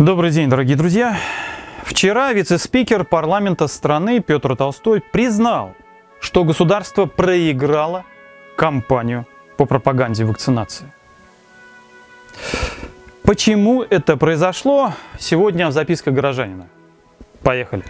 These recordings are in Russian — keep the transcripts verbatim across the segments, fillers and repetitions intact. Добрый день, дорогие друзья. Вчера вице-спикер парламента страны Пётр Толстой признал, что государство проиграло кампанию по пропаганде вакцинации. Почему это произошло? Сегодня в записках горожанина. Поехали.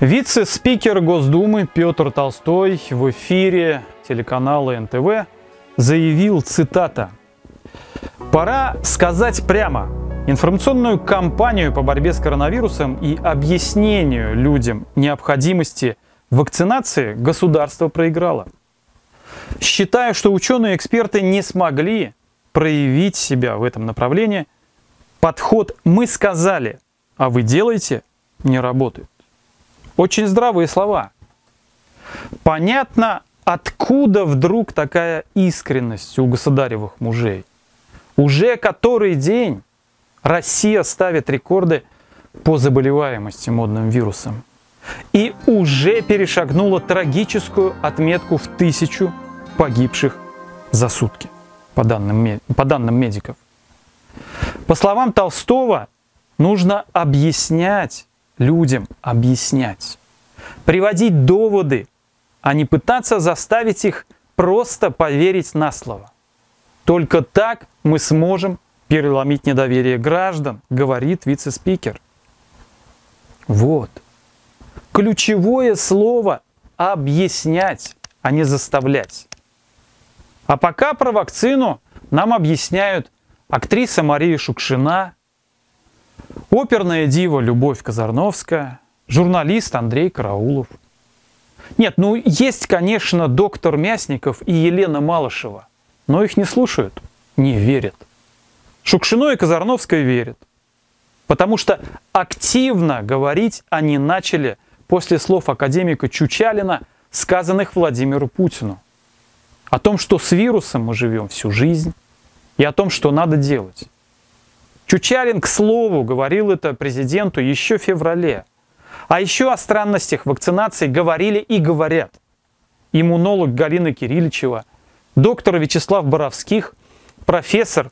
Вице-спикер Госдумы Пётр Толстой в эфире телеканала эн тэ вэ заявил, цитата: «Пора сказать прямо, информационную кампанию по борьбе с коронавирусом и объяснению людям необходимости вакцинации государство проиграло. Считаю, что ученые и эксперты не смогли проявить себя в этом направлении. Подход «мы сказали, а вы делаете» не работает». Очень здравые слова. Понятно, откуда вдруг такая искренность у государевых мужей. Уже который день Россия ставит рекорды по заболеваемости модным вирусом. И уже перешагнула трагическую отметку в тысячу погибших за сутки, по данным, по данным медиков. По словам Толстого, нужно объяснять людям, объяснять, приводить доводы, а не пытаться заставить их просто поверить на слово. Только так мы сможем переломить недоверие граждан, говорит вице-спикер. Вот. Ключевое слово – объяснять, а не заставлять. А пока про вакцину нам объясняют актриса Мария Шукшина, оперная дива Любовь Казарновская, журналист Андрей Караулов. Нет, ну есть, конечно, доктор Мясников и Елена Малышева, но их не слушают, не верят. Шукшину и Казарновской верят, потому что активно говорить они начали после слов академика Чучалина, сказанных Владимиру Путину, о том, что с вирусом мы живем всю жизнь и о том, что надо делать. Чучалин, к слову, говорил это президенту еще в феврале. А еще о странностях вакцинации говорили и говорят иммунолог Галина Кирилличева, доктор Вячеслав Боровских, профессор,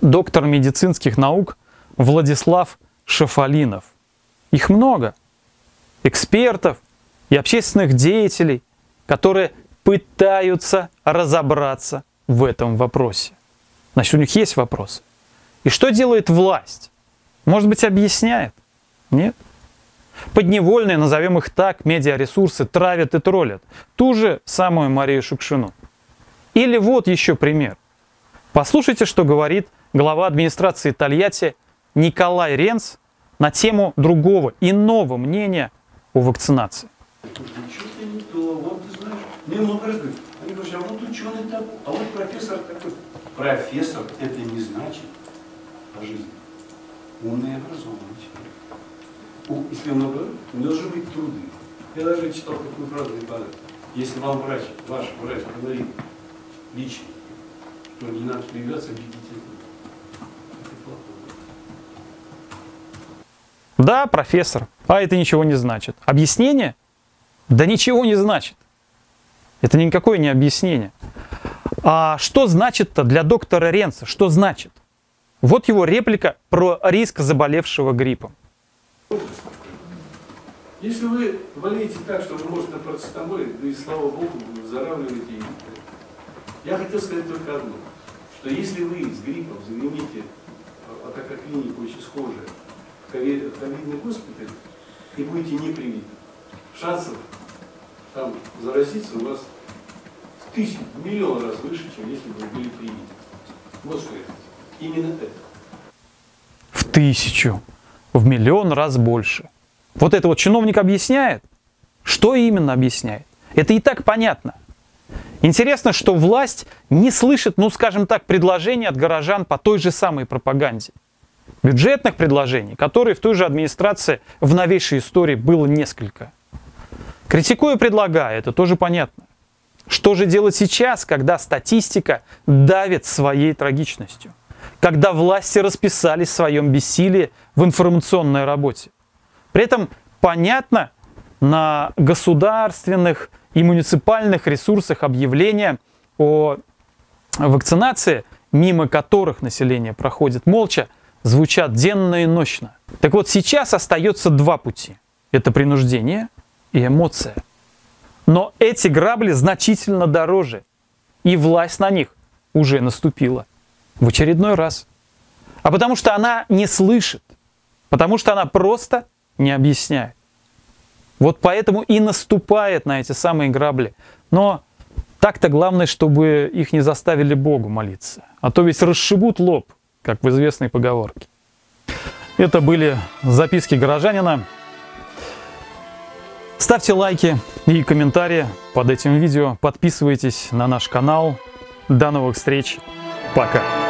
доктор медицинских наук Владислав Шафалинов. Их много. Экспертов и общественных деятелей, которые пытаются разобраться в этом вопросе. Значит, у них есть вопросы. И что делает власть? Может быть, объясняет? Нет? Подневольные, назовем их так, медиаресурсы травят и троллят ту же самую Марию Шукшину. Или вот еще пример. Послушайте, что говорит глава администрации Тольятти Николай Ренц на тему другого, иного мнения о вакцинации. А вот профессор такой. Профессор это не значит. Жизнь. Умный и образованный человек. Если он образованный, он должен быть трудным. Я даже читал такую фразу, ребята. Если вам врач, ваш врач говорит лично, что не надо прививаться, бегите. Да, профессор, а это ничего не значит. Объяснение? Да ничего не значит. Это никакое не объяснение. А что значит-то для доктора Ренца? Что значит? Вот его реплика про риск заболевшего гриппом. Если вы болеете так, что вы можете на парацетамоле, да и слава богу, вы выздоравливаете. Я хотел сказать только одно, что если вы с гриппом замените, а так как клиника очень схожая, в ковидный госпиталь, и будете не привиты, шансов там заразиться у вас в тысячу, в миллион раз выше, чем если бы вы были привиты. Вот что я хочу. Именно это. В тысячу, в миллион раз больше. Вот это вот чиновник объясняет? Что именно объясняет? Это и так понятно. Интересно, что власть не слышит, ну скажем так, предложений от горожан по той же самой пропаганде. Бюджетных предложений, которые в той же администрации в новейшей истории было несколько. Критикуя, предлагая, это тоже понятно. Что же делать сейчас, когда статистика давит своей трагичностью? Когда власти расписались в своем бессилии в информационной работе. При этом понятно, на государственных и муниципальных ресурсах объявления о вакцинации, мимо которых население проходит молча, звучат денно и нощно. Так вот, сейчас остается два пути. Это принуждение и эмоция. Но эти грабли значительно дороже, и власть на них уже наступила. В очередной раз. А потому что она не слышит, потому что она просто не объясняет. Вот поэтому и наступает на эти самые грабли. Но так-то главное, чтобы их не заставили Богу молиться. А то ведь расшибут лоб, как в известной поговорке. Это были записки горожанина. Ставьте лайки и комментарии под этим видео. Подписывайтесь на наш канал. До новых встреч. Пока.